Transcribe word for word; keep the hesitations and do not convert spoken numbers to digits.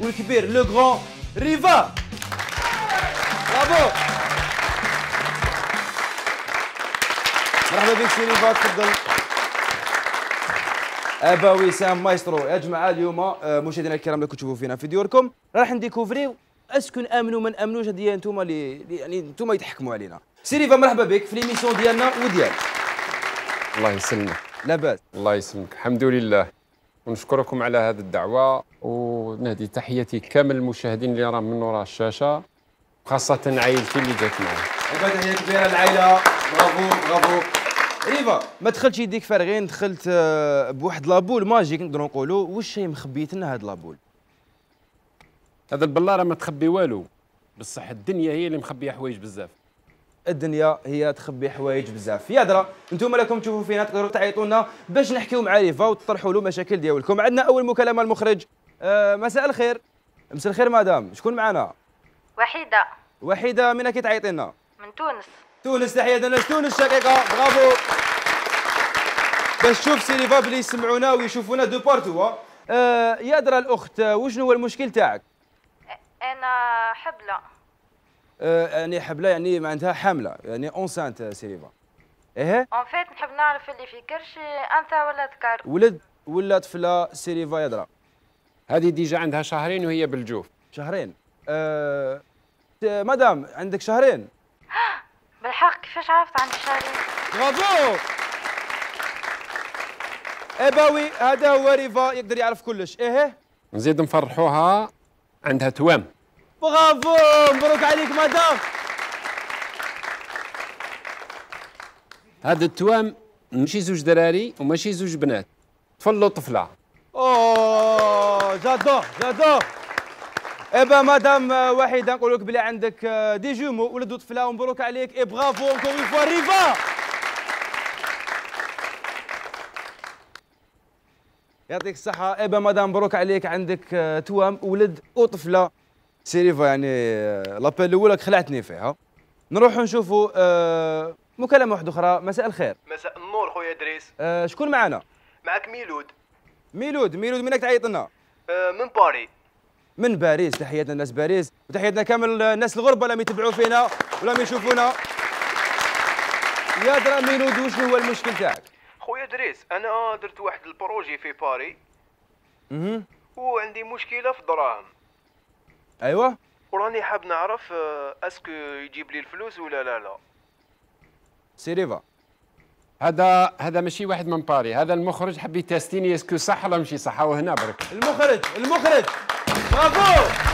والكبير لو غران ريفا. برافو. مرحبا بك سي ريفا، تفضل. ابا وسام مايسترو. يا جماعه اليوم مشاهدينا الكرام اللي كتشوفوا فينا في ديوركم راح نديكوفريو اسكو نامنوا ما نامنوش، هذه انتم اللي يعني انتم يتحكموا علينا. سي ريفا مرحبا بك في ليميسيون ديالنا وديالك. الله يسلمك. لاباس. الله يسلمك، الحمد لله ونشكركم على هذه الدعوه، ونهدي تحياتي كامل المشاهدين اللي راهم من وراء الشاشه، خاصه عائلتي اللي جات معايا. وبعد تحيه كبيره للعائله. برافو برافو. ريفا ما دخلتش يديك فارغين، دخلت بواحد لابول ماجيك نقدروا نقولوا. واش هي مخبيت لنا هذا لابول؟ هذا البلاره ما تخبي والو، بصح الدنيا هي اللي مخبيه حوايج بزاف. الدنيا هي تخبي حوايج بزاف. يا درا انتم راكم تشوفوا فينا تقدروا تعيطوا لنا باش نحكيو مع ريفا وتطرحوا له مشاكل ديالكم. عندنا اول مكالمه المخرج. أه مساء الخير. مساء الخير مدام، شكون معنا؟ وحيده. وحيده من كي تعيطي لنا؟ من تونس. تونس، تحيه لناس تونس الشقيقه. برافو. باش تشوف سي ريفا بلي يسمعونا ويشوفونا دو بارتو. أه يا درا الاخت وشنو هو المشكل تاعك؟ انا حبله. يعني حبله يعني معناتها حامله، يعني اونسانت سي ريفا. ايه اون فيت نحب نعرف اللي في كرشي انثى ولا ذكر، ولد ولا طفله سي ريفا. يدرى هذه ديجا عندها شهرين وهي بالجوف. شهرين. أه... مدام عندك شهرين؟ بالحق كيفاش عرفت عندي شهرين؟ برافو. اباوي هذا هو ريفا يقدر يعرف كلش. ايه نزيد نفرحوها، عندها توام. برافو. مبروك عليك مدام. هذا التوام ماشي زوج دراري وماشي زوج بنات، طفل وطفله. اوه جادور جادور. ايبا مدام وحيده نقول لك بلي عندك دي جومو ولد وطفله، ومبروك عليك. اي برافو اونكور اون فوا ريفا. يعطيك الصحه. ايبا مدام مبروك عليك، عندك توام ولد وطفله. سي ريفا يعني لابيل الاولى خلعتني فيها. نروحوا نشوفوا مكالمه واحده اخرى. مساء الخير. مساء النور خويا ادريس. أه شكون معنا؟ معك ميلود. ميلود. ميلود منك تعيط لنا؟ أه من باريس. من باريس. تحياتنا لناس باريس وتحياتنا كامل الناس الغربه اللي يتبعوا فينا ولا يشوفونا. يا درا ميلود وشنو هو المشكل تاعك؟ خويا ادريس انا درت واحد البروجي في باريس اها وعندي مشكله في الدراهم. ايوه وراني حاب نعرف اسكو يجيب لي الفلوس ولا لا. لا سي ريفا هذا هذا ماشي واحد من باري، هذا المخرج حبي تاستيني اسكو صح ولا ماشي صح. وهنا برك المخرج المخرج. برافو.